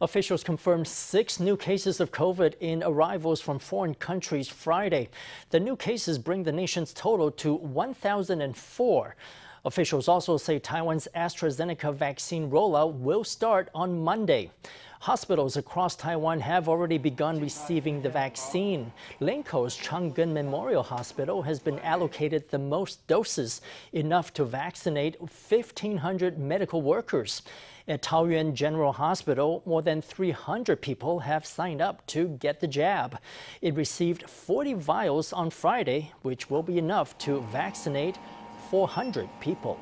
Officials confirmed 6 new cases of COVID in arrivals from foreign countries Friday. The new cases bring the nation's total to 1,004. Officials also say Taiwan's AstraZeneca vaccine rollout will start on Monday. Hospitals across Taiwan have already begun receiving the vaccine. Linko's Chang Gung Memorial Hospital has been allocated the most doses, enough to vaccinate 1,500 medical workers. At Taoyuan General Hospital, more than 300 people have signed up to get the jab. It received 40 vials on Friday, which will be enough to vaccinate 400 people.